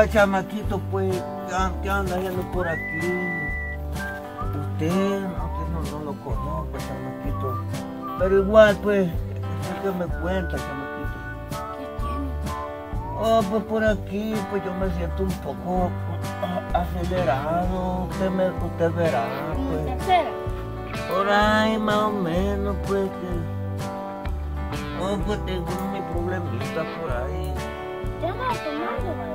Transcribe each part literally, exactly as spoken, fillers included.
oiga, chamaquito, pues, ¿qué anda yendo por aquí? Usted, aunque no, no lo conozco, chamaquito. Pero igual, pues, ¿qué me cuenta, chamaquito? ¿Qué tiene? Oh, pues por aquí, pues yo me siento un poco acelerado. Usted, me, usted verá, pues. ¿Tercera? Por ahí, más o menos, pues, que... Oh, pues tengo mi problemita por ahí. ¿Qué andas tomando, güey?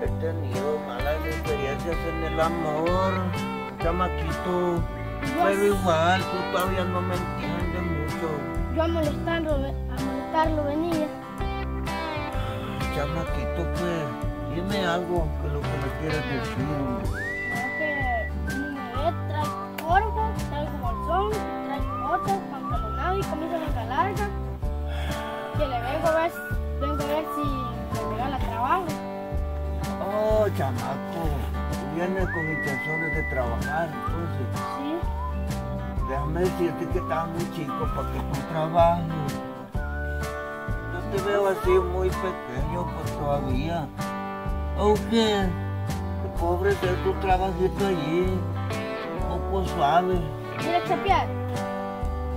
He tenido malas experiencias en el amor, chamaquito. Pero igual, tú todavía no me entiendes mucho. Yo a molestarlo, a molestarlo venía. Chamaquito, pues, dime algo que lo que me quieras decir. Es que me traigo corvo, traigo bolsón, traigo botas, pantalonado y camisa manga larga. Que le vengo a ver si... Vengo a ver si me regala trabajo. Oh, chamaco, vienes con intenciones de trabajar, entonces. Sí. Déjame decirte que estás muy chico para que tú trabajes. Yo te veo así muy pequeño, pues todavía. Aunque, pobre, de tu trabajito allí, un poco suave. ¿Quieres chapear?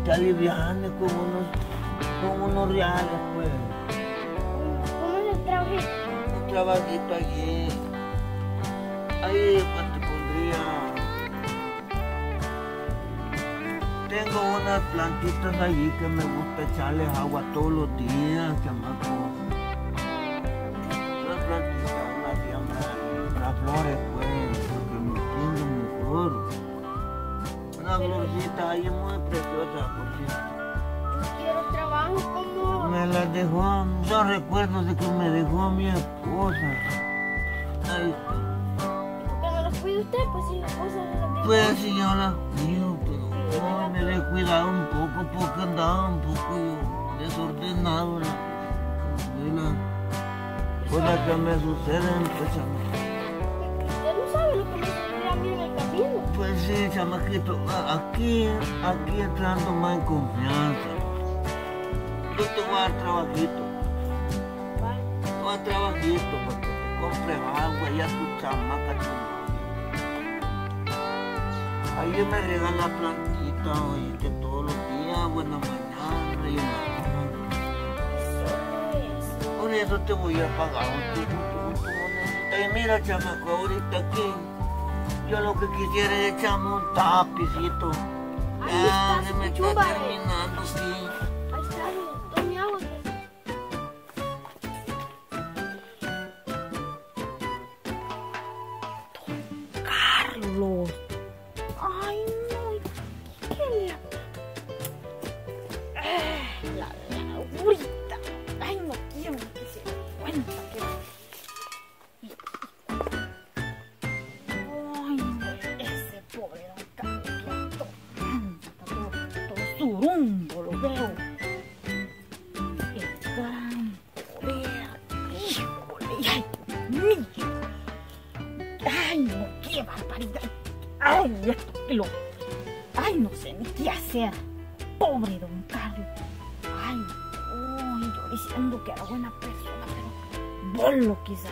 Te alivianes con unos, con unos reales, pues. Un trabajito allí, ahí pues te pondría. Tengo unas plantitas allí que me gusta echarles agua todos los días, chamaco. Las plantitas, una siembra, unas flores, pues, porque me entienden mejor. Una florcita ahí muy preciosa, por cierto. Quiero trabajo como... Me la dejó, yo recuerdo de que me dejó mi esposa. Ay. ¿Por qué no las cuida usted? Pues si la esposa no las dejó. Pues si yo las cuido, pero yo me la he cuidado un poco porque andaba un poco yo desordenado. La, la, la cosas que me suceden, pues chamaquito. ¿Usted no sabe lo que me sucede a mí en el camino? Pues sí, chamaquito, aquí, aquí entrando más en confianza. Yo te voy a dar trabajito. ¿Cuál? Te voy a dar trabajito para que te compres agua y a tu chamaca chamaca. Ahí me regala plantita, oye, que todos los días, buena mañana y mañana. Por eso te voy a pagar un poco, y mira, chamaco, ahorita aquí, yo lo que quisiera es echarme un tapicito. Ya se me está terminando, sí. Ay, no, ¿qué le hago? La laurita. Ay, no quiero que se cuenta que... Ay, ese pobre don Carlito. Todo, todo surumbo lo veo. El gran poder. Híjole, ay, mío. Ay, no, qué barbaridad. Ay, esto que lo... Ay, no sé ni qué hacer. Pobre don Carlos. Ay, uy, yo diciendo que era buena persona, pero bolo quizá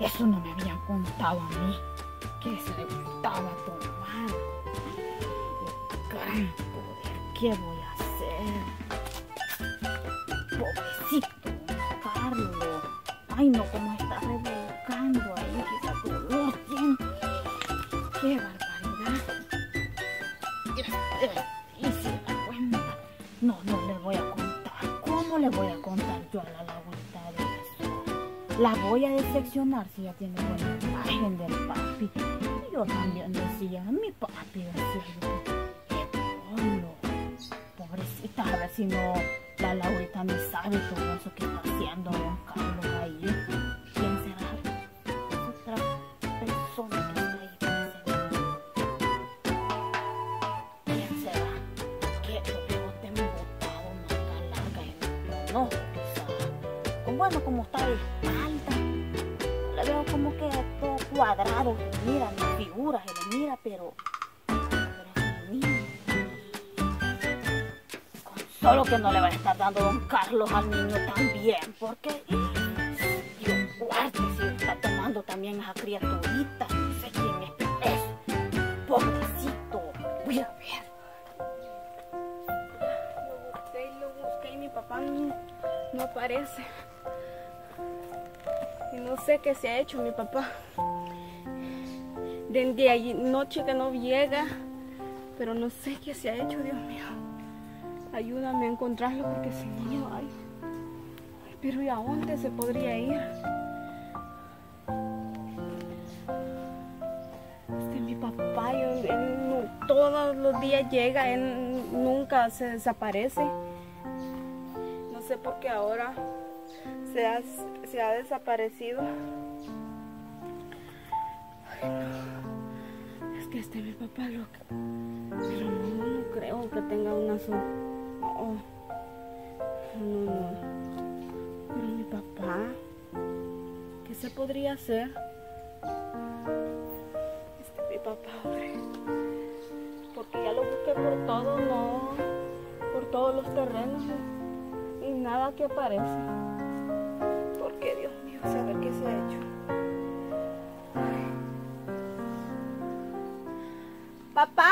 es. Eso no me habían contado a mí. Que se le gustaba tomar. El gran poder, ¿qué voy a hacer? Pobrecito don Carlos. Ay, no, cómo está revolcando ahí, quizá dolor tiene. ¡Qué barbaridad! Y se da cuenta. No, no le voy a contar. ¿Cómo le voy a contar yo a la laurita de eso? La voy a decepcionar si ella tiene buena imagen del papi. Y yo también decía, mi papi decía, ¡qué pobrecita! A ver si no, la laurita no sabe todo eso que está haciendo don Carlos ahí. ¿Quién será? Otra persona. No, con bueno, como está de espalda, le veo como que todo cuadrado, mira mis figuras, se le mira, pero, pero niño. Con solo que no le va a estar dando don Carlos al niño también, porque Dios mío. guardia se está tomando también a esa criaturita. No sé quién es, pero es pobrecito. Voy a ver. Lo busqué y lo busqué y mi papá no, no aparece. Y no sé qué se ha hecho mi papá. Desde allí noche que no llega, pero no sé qué se ha hecho, Dios mío. Ayúdame a encontrarlo porque si no, ay, ay, pero ¿y a dónde se podría ir? Este, mi papá, él, él, todos los días llega, él nunca se desaparece. No sé por qué ahora se ha, se ha desaparecido. No. Es que este mi papá lo que... Pero no, no creo que tenga una so... Oh. No, no. Pero mi papá... ¿Qué se podría hacer? Este mi papá, hombre. Porque ya lo busqué por todo, no... Por todos los terrenos. Y nada que aparece. Porque Dios mío, sabe qué se ha hecho. ¡Papá!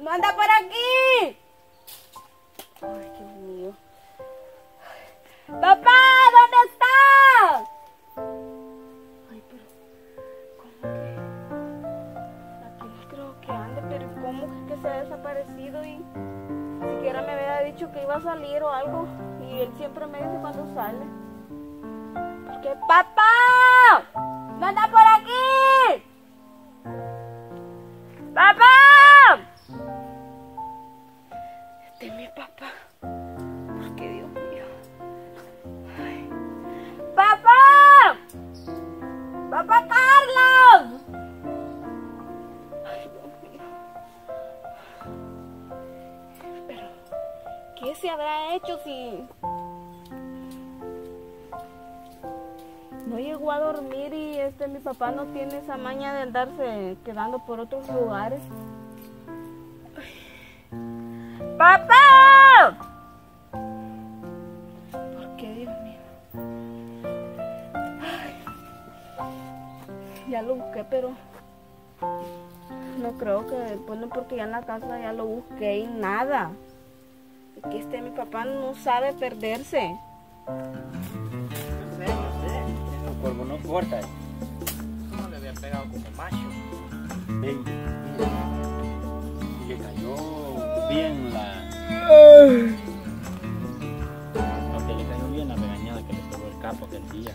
¡No anda por aquí! ¡Ay, Dios mío! ¡Papá! ¿Dónde estás? Ay, pero... ¿Cómo que...? Aquí creo que ande, pero ¿cómo que se ha desaparecido? Y ni siquiera me había dicho que iba a salir o algo. Y él siempre me dice cuando sale. Porque... ¡Papá! ¡No anda por aquí! ¡Papá! Este es mi papá. Porque Dios mío. Ay. ¡Papá! ¡Papá Carlos! Ay, Dios mío. Pero, ¿qué se habrá hecho si... No llegó a dormir y este mi papá no tiene esa maña de andarse quedando por otros lugares. ¡Papá! ¿Por qué, Dios mío? Ay, ya lo busqué, pero no creo que después, no, porque ya en la casa ya lo busqué y nada. Es que este mi papá no sabe perderse. Cuervo no corta. No le había pegado como macho. Ven. Y le cayó bien la... Aunque le cayó bien la regañada que le pegó el capo aquel día.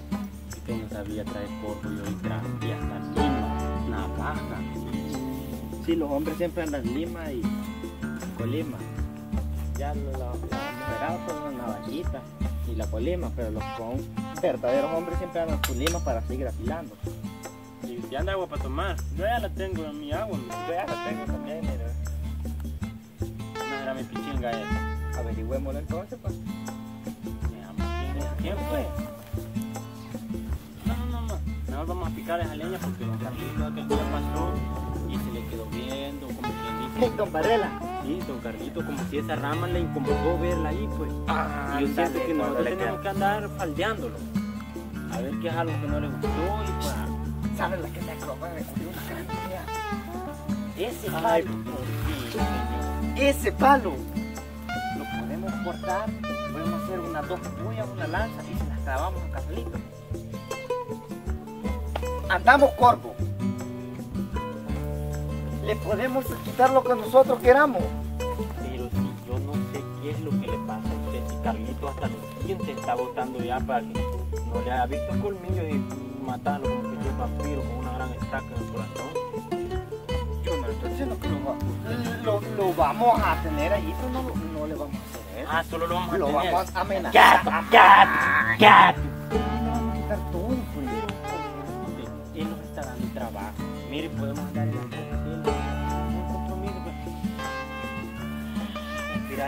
Y que no sabía traer corvo y hoy trajo. Y hasta lima, navaja. Sí, los hombres siempre andan lima y colima. Ya los operados fueron una navajita y la colima, pero los con... verdaderos hombres siempre andan con lima para seguir afilando. Y si anda agua para tomar, yo ya la tengo en mi agua, yo ya la tengo también. No era mi pichinga esa. Averigüémoslo entonces, pues. ¿Quién fue? No, no, no, no. Nos vamos a picar esa leña porque don Carlito aquel día pasó y se le quedó viendo como que dice. Don Varela. Sí, don Carlito, como si esa rama le incomodó verla ahí, pues. Ah, y yo siento dale, que nosotros tenemos que andar faldeándolo. A ver qué es algo que no le gustó y pues... ¿Sabes la que le acabó de decir una cantidad? Ese palo. Ay, por Dios. Ese palo. Lo podemos cortar, podemos hacer unas dos puyas, una lanza y se las clavamos a Carlito. Andamos corvo. Le podemos quitar lo que nosotros queramos. Pero si yo no sé qué es lo que le pasa a usted, si Carlito hasta los dientes está botando ya para que no le haya visto el colmillo y matarlo como que es vampiro con una gran estaca en el corazón. Yo no le estoy diciendo que lo, va, lo, lo vamos a tener allí, pero no, no le vamos a tener. Ah, solo lo vamos a lo tener. Lo vamos a amenazar. ¡Gat! ¡Gat! No vamos a quitar todo, pero él nos está dando trabajo. Mire, podemos andar en la...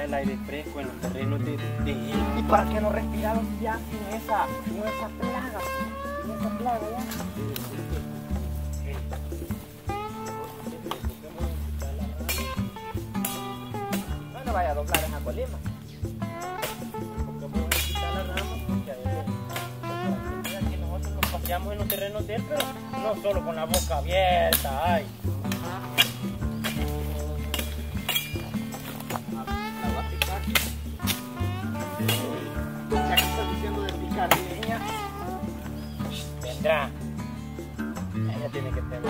el aire fresco en los terrenos de, de él. ¿Y para qué no respiraron ya sin esa, sin esa plaga? Sin esa plaga, ¿ya? No le vaya a doblar esa colima. Porque vamos a quitar la rama porque a él, porque nosotros desarrollamos en los terrenos de él, pero no solo con la boca abierta. Ay. La voy a picar. Ya que estás diciendo de picar leña, vendrá. Ella tiene que tener.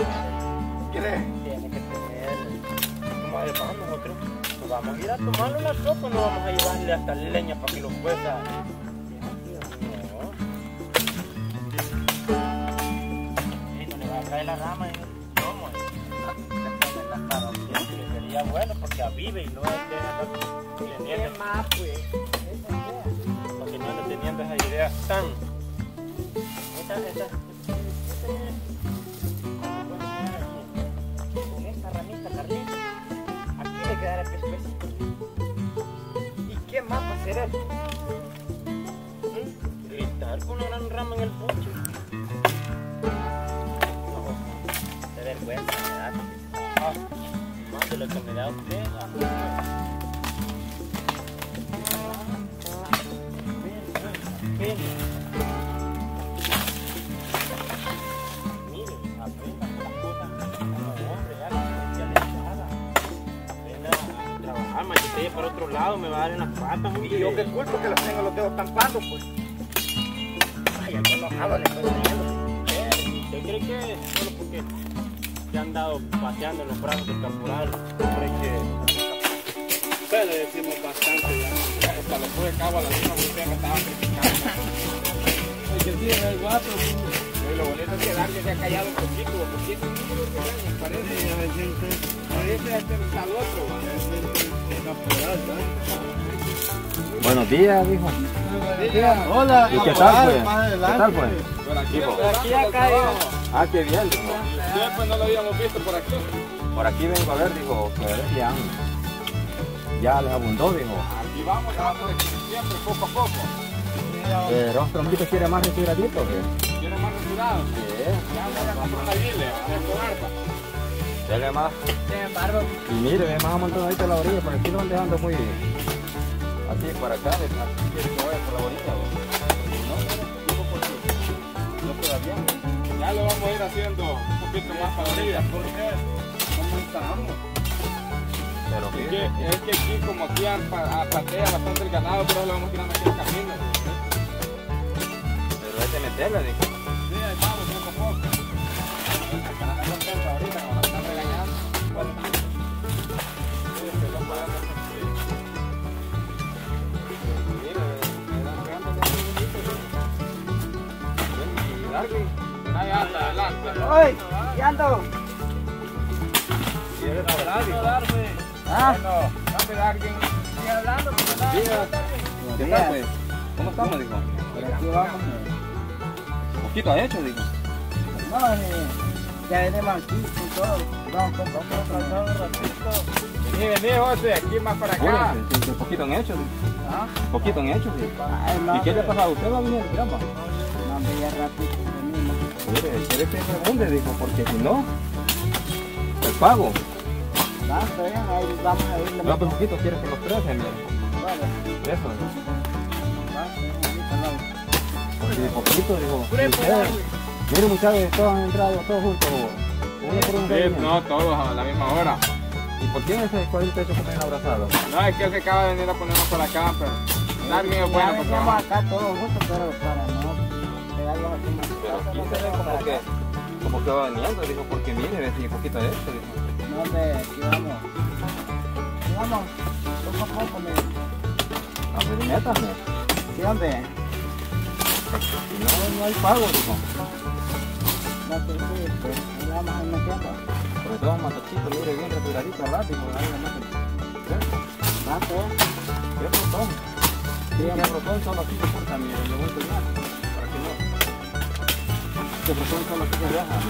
¿Crees? Tiene que tener. Como además nosotros nos vamos a ir a tomarlo la sopa, no vamos a llevarle hasta leña para que lo pueda. La rama en el lomo, la, la, la carroquía, que sería bueno porque avive y no esté teniendo más, pues, porque no esté teniendo esas ideas tan. Esta, esta, esta, con esta ramita, Carlita, aquí le quedará el pescuecito. ¿Y qué más va a hacer él? ¿Mm? Gritar con una gran rama en el ponche. Vergüenza me da, ah, más de lo que me da usted. Miren, aprendan las cosas como hombre, ya que ya les paga. Aprendan a trabajar, machete para otro lado, me va a dar en las patas. Y yo qué culpa que las tengo los dedos tampados, pues. Vaya, qué enojado le estoy teniendo. ¿Usted cree que solo porque se han dado paseando en los brazos del caporal? Hombre, que ustedes le decimos bastante ya. Hasta lo fue de cabo a la misma mujer me estaba criticando. Oye, que tiene el guapo. Y lo bonito es que Darle se ha callado un poquito, porque este número que me parece. Parece este al otro. Buenos días, hijo. Buenos días. Hola. ¿Y qué tal fue? ¿Qué tal fue? Por aquí, por aquí acá. Ah, qué bien, dijo. Después no lo habíamos visto por aquí. Por aquí vengo a ver, dijo, que ya, ya les abundó, dijo. Aquí vamos, ya vamos siempre, poco a poco. Pero Trombito quiere más retiradito, ¿qué? ¿Quiere más retirado? Sí. Ya vamos a comprar la guile, a ver con arpa. Dele más. Sí, barro. Y mire, ve más amontonadito a la orilla, por aquí no van dejando muy... Así, por acá, de acá. Quiere que vaya por la orilla, ¿no? No, por aquí. No todavía, ¿no? Ya lo vamos a ir haciendo un poquito más para la orilla, porque ¿cómo estamos? Pero es que, es que aquí como aquí patea bastante el ganado, pero lo vamos tirando aquí el camino. Pero hay que meterla, dijo. Sí, ahí vamos, poco a poco. El ganado no está ahorita, como la están regañando. Bueno, sí, se lo pueden hacer. Mira, me dan ganas de hacer un poquito. Ahí anda, adelante. ¡Ay! ¡Ya ando! ¿Quieres hablar? ¿Ah? No, no, alguien. Sigue hablando, porque nada. ¿Qué tal, pues? ¿Cómo estamos, dijo? Pero aquí vamos. Un poquito ha hecho, dijo. No, ya venimos aquí con todo. Vamos, con todo, un ratito. Vení, vení, José, aquí más para acá. Un poquito han hecho, dijo. ¿Ah? Un poquito han hecho, dijo. ¿Y qué le ha pasado? ¿Usted va a venir, gramba? No, hombre, ya rápido. Quiere que pregunte, dijo, porque si no, te pago. No, está bien, ahí vamos a irle. No, pero un poquito, ¿quieres que los trece, mira? Vale. Eso, ¿no? Dijo, poquito, dijo. Miren, muchachos, todos han entrado, todos juntos. Sí, no, todos a la misma hora. ¿Y por qué ese cuadrito hecho con el abrazado? No, es que él se acaba de venir a ponernos para acá, pero... Alguien es bueno, porque vamos acá todos juntos, pero para no... Pero aquí se ve como que, como que va bañando, dijo, porque mire, ve si un poquito de esto, dijo. No, hombre, aquí vamos. Aquí vamos, poco a poco, mire. A ver, métame. Sí, hombre. Si no, no hay pago, dijo. No, pero sí, pues, ahí vamos a ir metiendo. Sobre todo un matochito, mire, bien retiradito, rápido, ahí la meten. ¿Sí? Va, pues. ¿Qué rotón? Sí, el rotón solo aquí se corta, mire, le voy a enseñar. Que por son los que se viajan.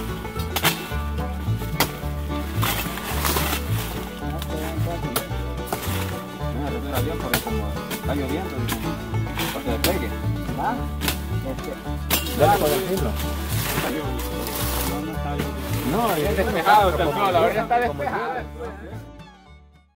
No, no, no, avión porque como está lloviendo, porque le pegue. ¿Va? Dale por el filo. No, no está lloviendo. No, ya está despejado, la orilla está despejada.